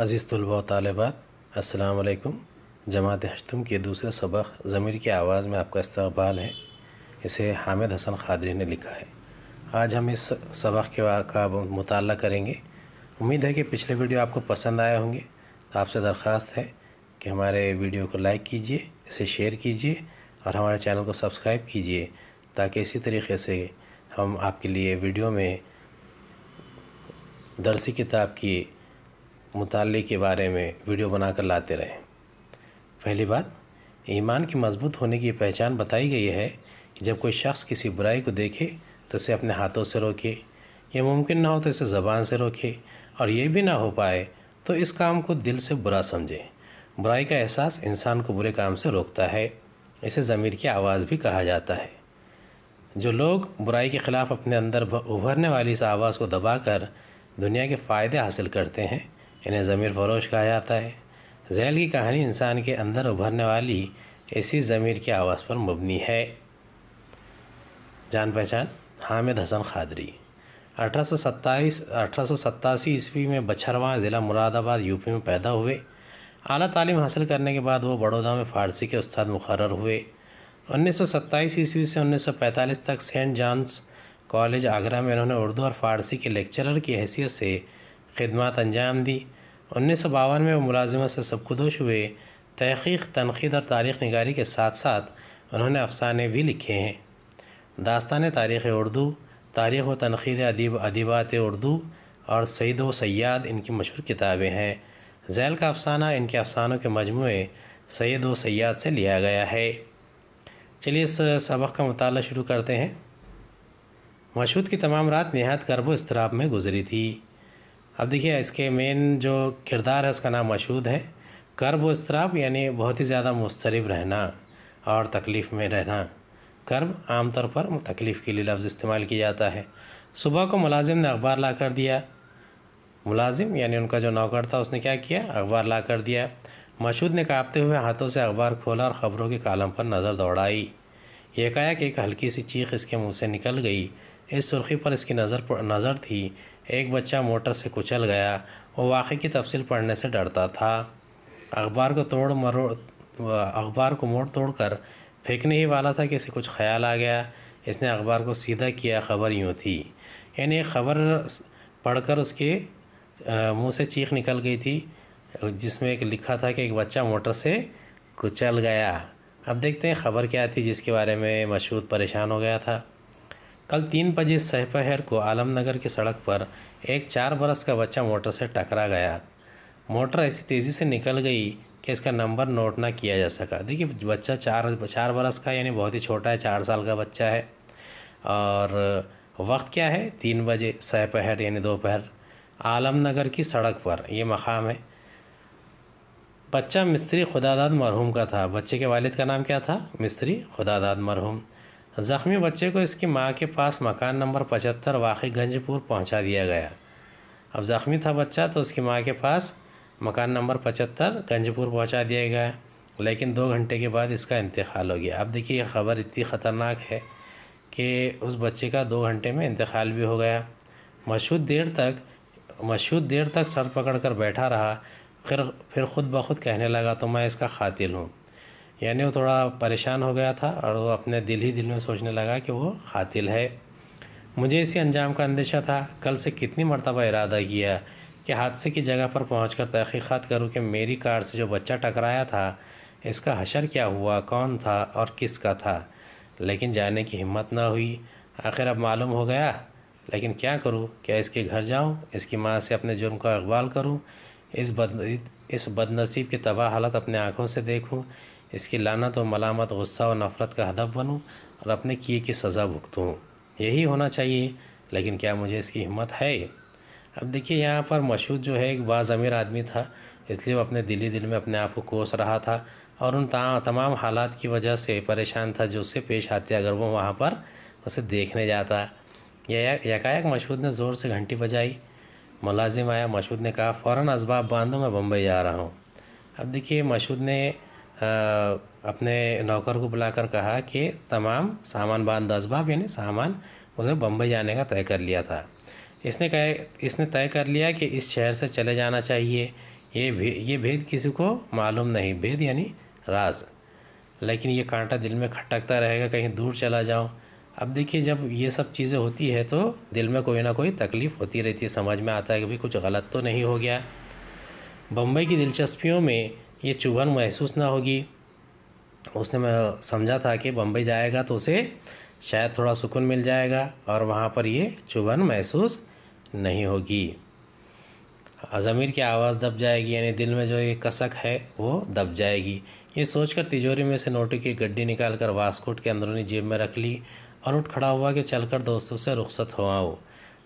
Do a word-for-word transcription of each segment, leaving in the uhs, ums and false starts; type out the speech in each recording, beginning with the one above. अज़ीज़ तलबा व तालिबात, अस्सलाम वालेकुम। जमात हश्तम के दूसरे सबक ज़मीर की आवाज़ में आपका इस्तकबाल है। इसे हामिद हसन खादरी ने लिखा है। आज हम इस सबक के का मुताला करेंगे। उम्मीद है कि पिछले वीडियो आपको पसंद आए होंगे। तो आपसे दरख्वास्त है कि हमारे वीडियो को लाइक कीजिए, इसे शेयर कीजिए और हमारे चैनल को सब्सक्राइब कीजिए, ताकि इसी तरीके से हम आपके लिए वीडियो में दरसी किताब की मुताले के बारे में वीडियो बनाकर लाते रहें। पहली बात, ईमान के मजबूत होने की पहचान बताई गई है कि जब कोई शख्स किसी बुराई को देखे तो उसे अपने हाथों से रोके, यह मुमकिन ना हो तो इसे ज़बान से रोके, और ये भी ना हो पाए तो इस काम को दिल से बुरा समझे। बुराई का एहसास इंसान को बुरे काम से रोकता है। इसे ज़मीर की आवाज़ भी कहा जाता है। जो लोग बुराई के ख़िलाफ़ अपने अंदर उभरने वाली इस आवाज़ को दबाकर दुनिया के फ़ायदे हासिल करते हैं, इन्हें ज़मीर फरोश कहा जाता है। ज़ैल की कहानी इंसान के अंदर उभरने वाली इसी ज़मीर की आवाज़ पर मबनी है। जान पहचान हामिद हसन खादरी। अठारह सौ सत्ताईस अठारह सौ सत्तासी ईस्वी में बछरवा ज़िला मुरादाबाद यूपी में पैदा हुए। आला तालीम हासिल करने के बाद वो बड़ौदा में फ़ारसी के उस्ताद मुकर्रर हुए। उन्नीस सौ सत्ताईस ईस्वी से उन्नीस सौ पैंतालीस तक सेंट जॉन्स कॉलेज आगरा में इन्होंने उर्दू और फ़ारसी के लेक्चरर की हैसियत से खिदमत अंजाम दी। उन्नीस सौ बावन में वो मुलाजमत से सबकदोश हुए। तहक़ीक़, तनक़ीद और तारीख़ निगारी के साथ साथ उन्होंने अफ़साने भी लिखे हैं। दास्तान तारीख़ उर्दू, तारीख़ व तनक़ीद अदीब, अदीबात उर्दू और सईदो सैयाद इनकी मशहूर किताबें हैं। ज़ैल का अफ़साना इनके अफ़सानों के मजमूए सईदो सैयाद से लिया गया है। चलिए इस सबक का मुताला शुरू करते हैं। मसूद की तमाम रात निहायत करबो इस्तराब में गुजरी थी। अब देखिए, इसके मेन जो किरदार है उसका नाम मसूद है। कर्ब व इस्तराब यानी बहुत ही ज़्यादा मुस्तरिब रहना और तकलीफ़ में रहना। कर्ब आमतौर पर तकलीफ़ के लिए लफ्ज़ इस्तेमाल किया जाता है। सुबह को मुलाजिम ने अखबार ला कर दिया। मुलाजिम यानी उनका जो नौकर था, उसने क्या किया, अखबार ला कर दिया। मसूद ने काँपते हुए हाथों से अखबार खोला और ख़बरों के कालम पर नज़र दौड़ाई। एकाएक एक हल्की सी चीख इसके मुँह से निकल गई। इस सुर्खी पर इसकी नज़र नज़र थी। एक बच्चा मोटर से कुचल गया। वो वाक़े की तफसील पढ़ने से डरता था। अखबार को तोड़ मरोड़ अखबार को मोड़ तोड़ कर फेंकने ही वाला था कि इसे कुछ ख्याल आ गया। इसने अखबार को सीधा किया। ख़बर यूँ थी, यानी ख़बर पढ़कर उसके मुंह से चीख निकल गई थी, जिसमें एक लिखा था कि एक बच्चा मोटर से कुचल गया। अब देखते हैं ख़बर क्या थी जिसके बारे में मसूद परेशान हो गया था। कल तीन बजे सहपहर को आलम नगर की सड़क पर एक चार बरस का बच्चा मोटर से टकरा गया। मोटर ऐसी तेज़ी से निकल गई कि इसका नंबर नोट ना किया जा सका। देखिए, बच्चा चार चार बरस का यानी बहुत ही छोटा है, चार साल का बच्चा है। और वक्त क्या है, तीन बजे सहपहर यानी दोपहर, आलम नगर की सड़क पर, ये मकाम है। बच्चा मिस्त्री खुदादाद मरहूम का था। बच्चे के वालिद का नाम क्या था, मिस्त्री खुदादाद मरहूम। ज़ख्मी बच्चे को इसकी मां के पास मकान नंबर पचहत्तर वाक़ई गंजपुर पहुंचा दिया गया। अब ज़ख्मी था बच्चा तो उसकी मां के पास मकान नंबर पचहत्तर गंजपुर पहुंचा दिया गया, लेकिन दो घंटे के बाद इसका इंतकाल हो गया। अब देखिए, ख़बर इतनी ख़तरनाक है कि उस बच्चे का दो घंटे में इंतकाल भी हो गया। मसूद देर तक मसूद देर तक सर पकड़ कर बैठा रहा। फिर फिर ख़ुद ब खुद कहने लगा, तो मैं इसका क़ातिल हूँ। यानी वो थोड़ा परेशान हो गया था और वो अपने दिल ही दिल में सोचने लगा कि वो क़ातिल है। मुझे इसी अंजाम का अंदेशा था। कल से कितनी मरतबा इरादा किया कि हादसे की जगह पर पहुंचकर तहक़ीक़ात करूँ कि मेरी कार से जो बच्चा टकराया था इसका हशर क्या हुआ, कौन था और किस का था, लेकिन जाने की हिम्मत ना हुई। आखिर अब मालूम हो गया, लेकिन क्या करूँ, क्या इसके घर जाऊँ, इसकी माँ से अपने जुर्म का इक़बाल करूँ, इस बद इस बदनसीब की तबाह हालत अपने आँखों से देखूँ, इसकी लानत और मलामत, गुस्सा और नफ़रत का हदफ बनूँ और अपने किए की सज़ा भुगतूँ, यही होना चाहिए, लेकिन क्या मुझे इसकी हिम्मत है। अब देखिए, यहाँ पर मसूद जो है एक बाज़मीर आदमी था, इसलिए वो अपने दिली दिल में अपने आप को कोस रहा था और उन तमाम हालात की वजह से परेशान था जो उससे पेश आते अगर वो वहाँ पर उसे देखने जाता। यकायक मसूद ने ज़ोर से घंटी बजाई। मुलाजिम आया। मसूद ने कहा, फ़ौरन असबाब बांधो, मैं बम्बई जा रहा हूँ। अब देखिए, मसूद ने आ, अपने नौकर को बुलाकर कहा कि तमाम सामान बांध दो। असबाब यानी सामान, उसे बम्बई जाने का तय कर लिया था। इसने कहा इसने तय कर लिया कि इस शहर से चले जाना चाहिए। ये भे, ये भेद किसी को मालूम नहीं, भेद यानी राज। लेकिन ये कांटा दिल में खटकता रहेगा, कहीं दूर चला जाऊं। अब देखिए जब ये सब चीज़ें होती है तो दिल में कोई ना कोई तकलीफ़ होती रहती है, समझ में आता है कि भाई कुछ गलत तो नहीं हो गया। बम्बई की दिलचस्पियों में ये चुभन महसूस ना होगी। उसने मैं समझा था कि बम्बई जाएगा तो उसे शायद थोड़ा सुकून मिल जाएगा और वहाँ पर ये चुभन महसूस नहीं होगी। ज़मीर की आवाज़ दब जाएगी, यानी दिल में जो ये कसक है वो दब जाएगी। ये सोचकर तिजोरी में से नोटों की गड्डी निकालकर वास्कोट के अंदरूनी जेब में रख ली और उठ खड़ा हुआ कि चलकर दोस्तों से रुखसत हो आओ।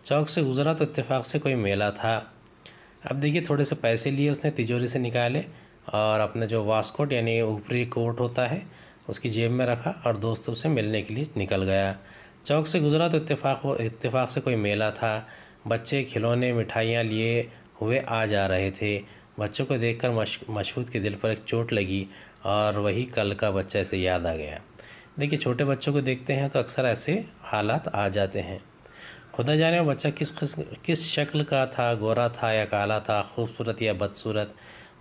चौक से गुजरा तो इत्तेफाक से कोई मेला था। अब देखिए थोड़े से पैसे लिए उसने तिजोरी से निकाले और अपना जो वास्कोट यानी ऊपरी कोट होता है उसकी जेब में रखा और दोस्तों से मिलने के लिए निकल गया। चौक से गुजरा तो इत्तेफाक इत्तेफाक से कोई मेला था। बच्चे खिलौने मिठाइयाँ लिए हुए आ जा रहे थे। बच्चों को देखकर मसूद के दिल पर एक चोट लगी और वही कल का बच्चा ऐसे याद आ गया। देखिए छोटे बच्चों को देखते हैं तो अक्सर ऐसे हालात आ जाते हैं। खुदा जाने वो बच्चा किस किस शक्ल का था, गोरा था या काला था, खूबसूरत या बदसूरत।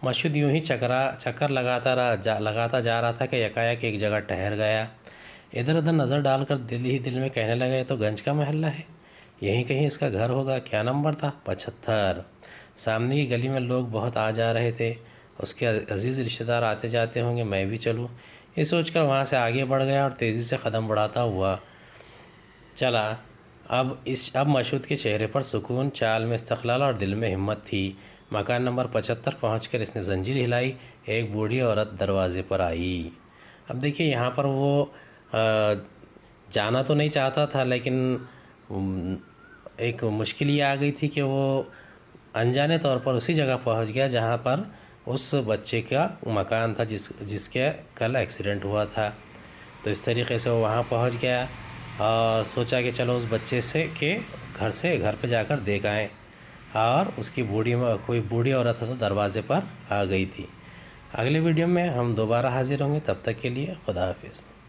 मसूद यूँ ही चकरा चक्कर लगाता रहा जा लगाता जा रहा था कि यकायक एक जगह ठहर गया। इधर उधर नज़र डालकर दिल ही दिल में कहने लगा तो गंज का महल्ला है, यहीं कहीं इसका घर होगा। क्या नंबर था? पचहत्तर। सामने की गली में लोग बहुत आ जा रहे थे, उसके अजीज़ रिश्तेदार आते जाते होंगे, मैं भी चलूँ। ये सोचकर वहाँ से आगे बढ़ गया और तेज़ी से क़दम बढ़ाता हुआ चला। अब इस अब मसूद के चेहरे पर सुकून, चाल में इस्तक़लाल और दिल में हिम्मत थी। मकान नंबर पचहत्तर पहुँचकर इसने ज़ंजीर हिलाई। एक बूढ़ी औरत दरवाज़े पर आई। अब देखिए यहाँ पर वो आ, जाना तो नहीं चाहता था, लेकिन एक मुश्किल ये आ गई थी कि वो अनजाने तौर पर उसी जगह पहुँच गया जहाँ पर उस बच्चे का मकान था जिस जिसके कल एक्सीडेंट हुआ था। तो इस तरीके से वो वहाँ पहुँच गया और सोचा कि चलो उस बच्चे से के घर से घर पे जाकर देख आएँ। और उसकी बूढ़ी कोई बूढ़ी औरत तो दरवाज़े पर आ गई थी। अगले वीडियो में हम दोबारा हाजिर होंगे, तब तक के लिए खुदा हाफिज़।